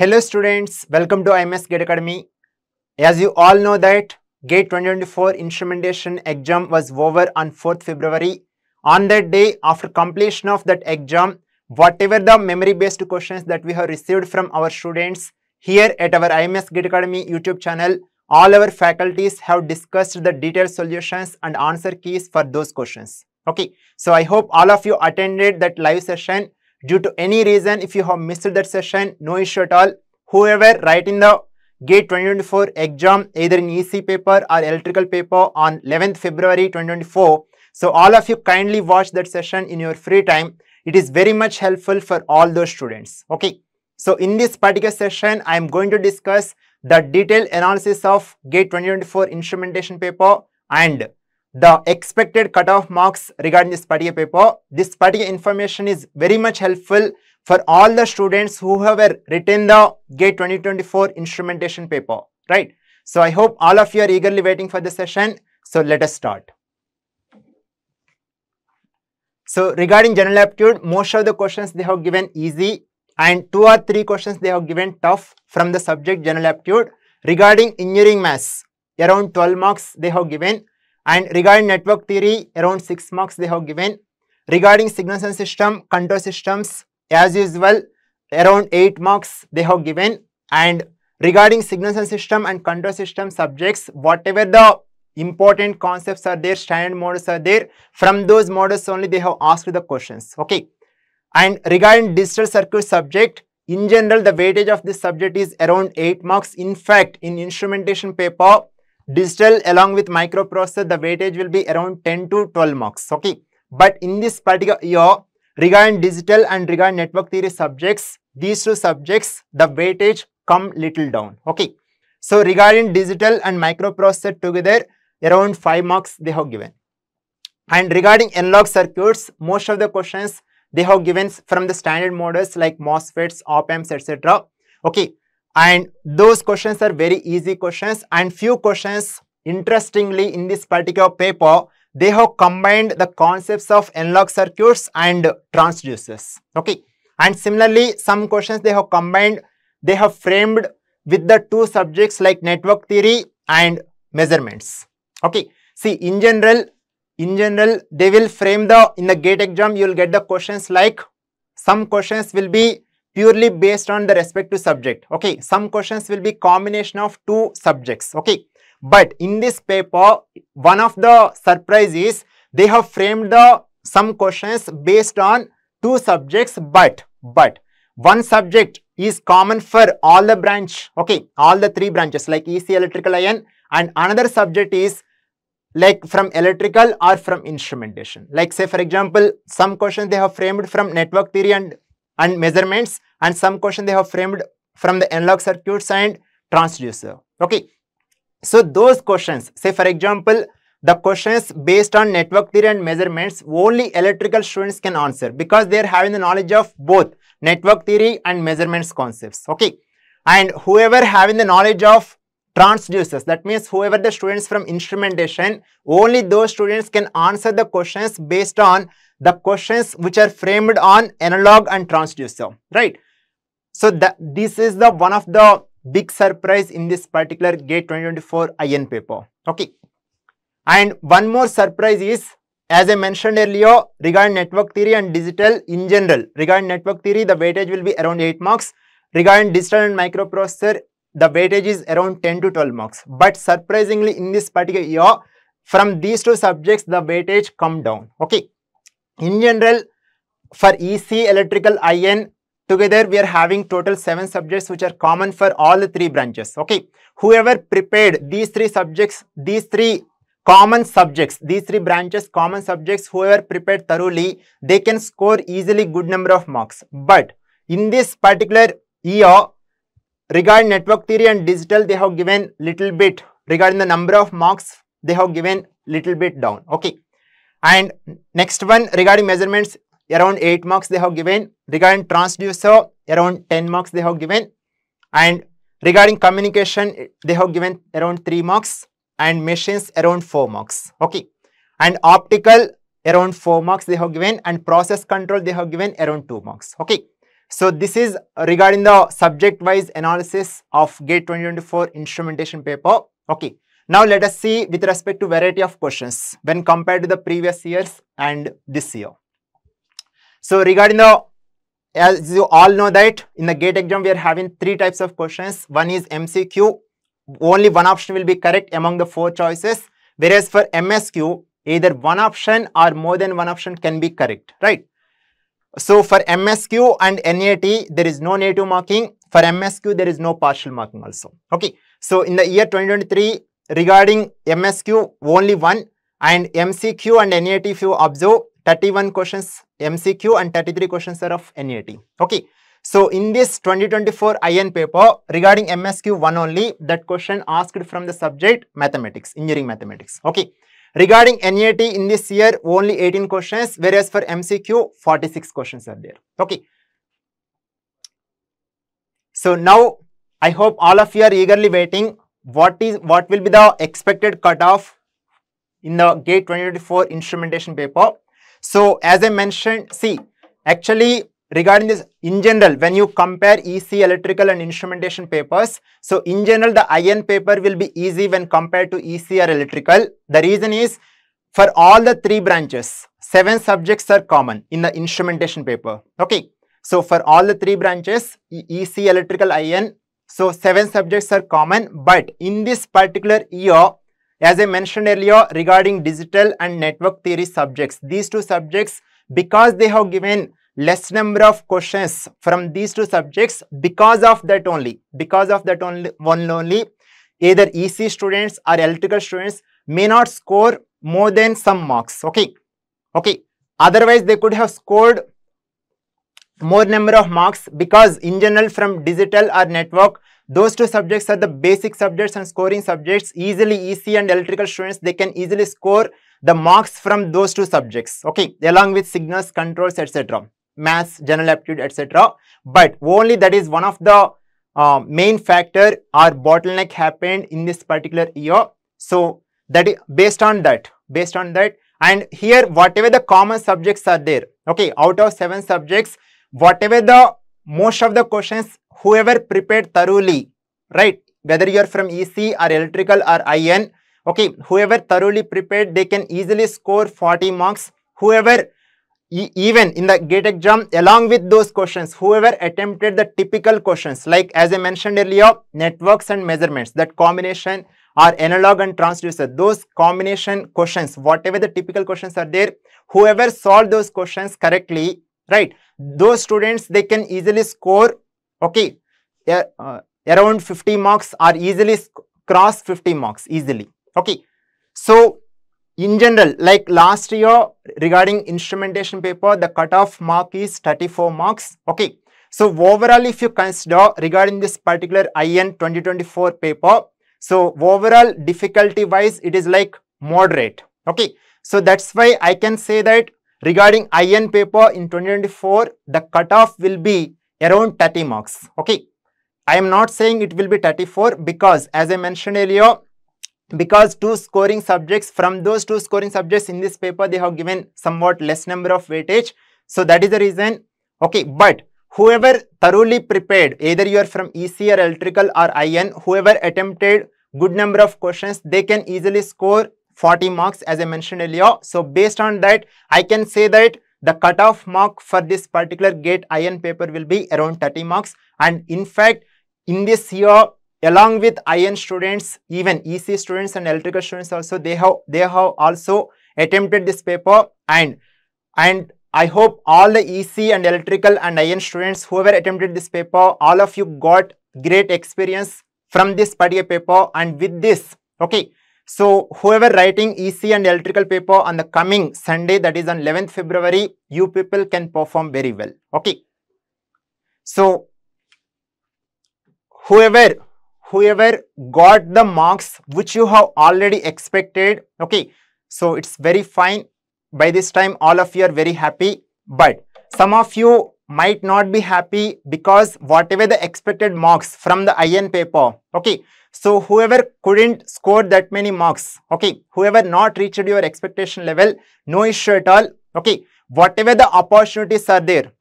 Hello students, welcome to IMS Gate Academy. As you all know that GATE 2024 instrumentation exam was over on 4th February. On that day, after completion of that exam, whatever the memory based questions that we have received from our students here at our IMS Gate Academy YouTube channel, all our faculties have discussed the detailed solutions and answer keys for those questions. Okay, so I hope all of you attended that live session. Due to any reason, if you have missed that session, no issue at all. Whoever writing the GATE 2024 exam, either in EC paper or electrical paper on 11th February 2024, so all of you kindly watch that session in your free time. It is very much helpful for all those students. Okay. So in this particular session, I am going to discuss the detailed analysis of GATE 2024 instrumentation paper and the expected cutoff marks regarding this particular paper. This particular information is very much helpful for all the students who have written the GATE 2024 instrumentation paper, right? So I hope all of you are eagerly waiting for the session. So let us start. So regarding general aptitude, most of the questions they have given easy and 2 or 3 questions they have given tough from the subject general aptitude. Regarding engineering maths, around 12 marks they have given. And regarding network theory, around 6 marks they have given. Regarding signals and system, control systems, as usual, around 8 marks they have given. And regarding signals and system and control system subjects, whatever the important concepts are there, standard models are there, from those models only they have asked the questions. Okay. And regarding digital circuit subject, in general, the weightage of this subject is around 8 marks. In fact, in instrumentation paper, digital along with microprocessor, the weightage will be around 10 to 12 marks. Okay. But in this particular year, regarding digital and regarding network theory subjects, these 2 subjects, the weightage come little down. Okay. So regarding digital and microprocessor together, around 5 marks they have given. And regarding analog circuits, most of the questions they have given from the standard models like MOSFETs, op-amps, etc. Okay. And those questions are very easy questions, and few questions, interestingly, in this particular paper, they have combined the concepts of analog circuits and transducers. Okay. And similarly, some questions they have combined, they have framed with the 2 subjects like network theory and measurements. Okay. See, in general, they will frame in the GATE exam, you will get the questions like some questions will be purely based on the respective subject. Okay. Some questions will be combination of 2 subjects. Okay. But in this paper, one of the surprise is they have framed some questions based on 2 subjects, but one subject is common for all the branch. Okay. All the 3 branches like EC, electrical, IN, and another subject is like from electrical or from instrumentation. Like say for example, some questions they have framed from network theory and measurements, and some question they have framed from the analog circuits and transducer. Okay. So those questions, say for example, the questions based on network theory and measurements, only electrical students can answer because they are having the knowledge of both network theory and measurements concepts. Okay. And whoever having the knowledge of transducers, that means whoever the students from instrumentation, only those students can answer the questions based on the questions which are framed on analog and transducer, right? So this is the one of the big surprise in this particular GATE 2024 IN paper. Okay. And one more surprise is, as I mentioned earlier, regarding network theory and digital, in general, regarding network theory, the weightage will be around 8 marks. Regarding digital and microprocessor, the weightage is around 10 to 12 marks. But surprisingly, in this particular year, from these 2 subjects, the weightage come down. Okay. In general, for EC, electrical, IN, together we are having total 7 subjects which are common for all the 3 branches. Okay. Whoever prepared these 3 subjects, these 3 common subjects, these 3 branches, common subjects, whoever prepared thoroughly, they can score easily good number of marks. But in this particular year, regarding network theory and digital, they have given little bit, regarding the number of marks, they have given little bit down. Okay. And next one, regarding measurements, around 8 marks they have given. Regarding transducer, around 10 marks they have given. And regarding communication, they have given around 3 marks, and machines around 4 marks. Okay. And optical, around 4 marks they have given, and process control they have given around 2 marks. Okay. So this is regarding the subject-wise analysis of GATE 2024 instrumentation paper. Okay, now let us see with respect to variety of questions when compared to the previous years and this year. So regarding the, as you all know that in the GATE exam we are having three types of questions. One is MCQ, only one option will be correct among the four choices, whereas for MSQ either one option or more than one option can be correct, right? So for MSQ and NIT, there is no negative marking. For MSQ, there is no partial marking also. Okay. So in the year 2023, regarding MSQ, only one, and MCQ and NIT, if you observe, 31 questions MCQ and 33 questions are of NIT. Okay. So in this 2024 IN paper, regarding MSQ one only, that question asked from the subject mathematics, engineering mathematics. Okay. Regarding NIT in this year, only 18 questions, whereas for MCQ, 46 questions are there. Okay. So now, I hope all of you are eagerly waiting. What will be the expected cutoff in the GATE 2024 instrumentation paper? So, as I mentioned, see, actually, regarding this, in general, when you compare EC, electrical and instrumentation papers, so in general, the IN paper will be easy when compared to EC or electrical. The reason is, for all the three branches, 7 subjects are common in the instrumentation paper. Okay. So for all the three branches, EC, electrical, IN, so 7 subjects are common. But in this particular year, as I mentioned earlier, regarding digital and network theory subjects, these two subjects, because they have given less number of questions from these two subjects, because of that only, either EC students or electrical students may not score more than some marks. Okay. Otherwise, they could have scored more number of marks, because in general from digital or network, those two subjects are the basic subjects and scoring subjects. Easily EC and electrical students, they can easily score the marks from those two subjects. Okay. Along with signals, controls, etc. Maths, general aptitude, etc. But only that is one of the main factor or bottleneck happened in this particular year. So that is based on that, and here whatever the common subjects are there, okay, out of 7 subjects, whatever the most of the questions, whoever prepared thoroughly, right, whether you are from EC or electrical or IN, okay, whoever thoroughly prepared, they can easily score 40 marks. Whoever, even in the GATE exam, along with those questions, whoever attempted the typical questions, like as I mentioned earlier, networks and measurements, that combination, or analog and transducer, those combination questions, whatever the typical questions are there, whoever solved those questions correctly, right, those students, they can easily score, okay, around 50 marks or easily cross 50 marks easily. Okay, so in general, like last year regarding instrumentation paper, the cutoff mark is 34 marks. Okay, so overall, if you consider regarding this particular IN 2024 paper, so overall difficulty wise, it is like moderate. Okay, so that's why I can say that regarding IN paper in 2024, the cutoff will be around 30 marks. Okay, I am not saying it will be 34, because as I mentioned earlier, because two scoring subjects, from those two scoring subjects in this paper, they have given somewhat less number of weightage. So that is the reason. Okay, but whoever thoroughly prepared, either you are from EC or electrical or IN, whoever attempted good number of questions, they can easily score 40 marks, as I mentioned earlier. So based on that, I can say that the cutoff mark for this particular GATE IN paper will be around 30 marks. And in fact, in this year, along with IN students, even EC students and electrical students also, they have also attempted this paper, and I hope all the EC and electrical and IN students, whoever attempted this paper, all of you got great experience from this particular paper. And with this, okay, so whoever writing EC and electrical paper on the coming Sunday, that is on 11th February, you people can perform very well. Okay, so whoever got the marks which you have already expected, okay, so it's very fine. By this time, all of you are very happy, but some of you might not be happy, because whatever the expected marks from the IN paper, okay, so whoever couldn't score that many marks, okay, whoever not reached your expectation level, no issue at all, okay, whatever the opportunities are there,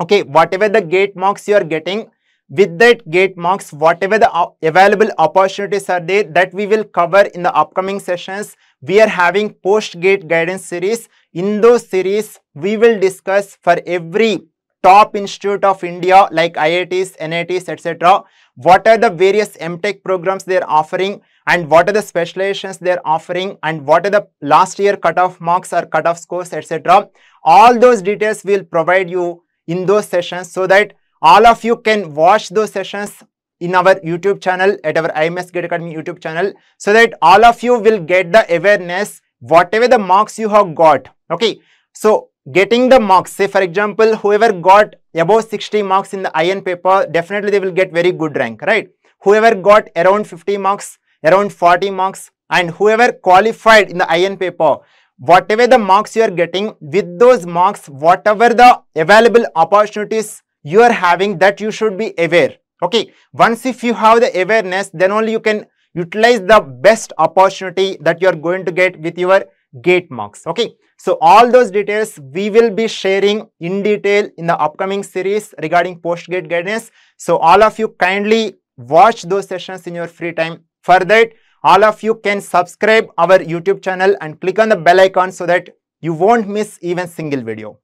okay, whatever the gate marks you are getting, with that gate marks, whatever the available opportunities are there, that we will cover in the upcoming sessions. We are having post-gate guidance series. In those series, we will discuss for every top institute of India like IITs, NITs, etc. What are the various MTech programs they are offering and what are the specializations they are offering and what are the last year cutoff marks or cutoff scores, etc. All those details we will provide you in those sessions so that all of you can watch those sessions in our YouTube channel, at our IMS Gate Academy YouTube channel, so that all of you will get the awareness, whatever the marks you have got, okay. So getting the marks, say for example, whoever got above 60 marks in the IN paper, definitely they will get very good rank, right? Whoever got around 50 marks, around 40 marks, and whoever qualified in the IN paper, whatever the marks you are getting, with those marks, whatever the available opportunities you are having, that you should be aware, okay. Once if you have the awareness, then only you can utilize the best opportunity that you are going to get with your gate marks, okay. So all those details we will be sharing in detail in the upcoming series regarding post-gate guidance. So all of you kindly watch those sessions in your free time. For that, all of you can subscribe our YouTube channel and click on the bell icon so that you won't miss even single video,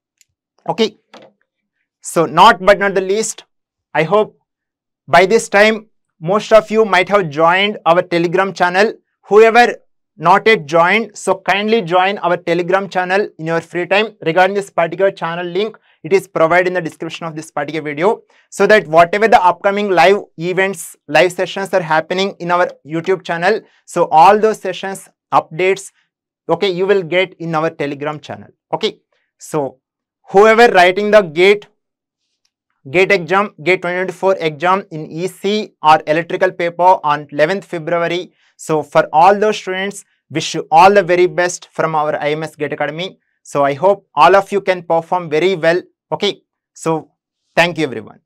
okay. So not but not the least, I hope by this time most of you might have joined our Telegram channel. Whoever not yet joined, so kindly join our Telegram channel in your free time. Regarding this particular channel link, it is provided in the description of this particular video, so that whatever the upcoming live events, live sessions are happening in our YouTube channel, so all those sessions, updates, okay, you will get in our Telegram channel, okay. So whoever writing the GATE exam, GATE 2024 exam in EC or electrical paper on 11th February. So for all those students, wish you all the very best from our IMS GATE Academy. So I hope all of you can perform very well. Okay. So thank you everyone.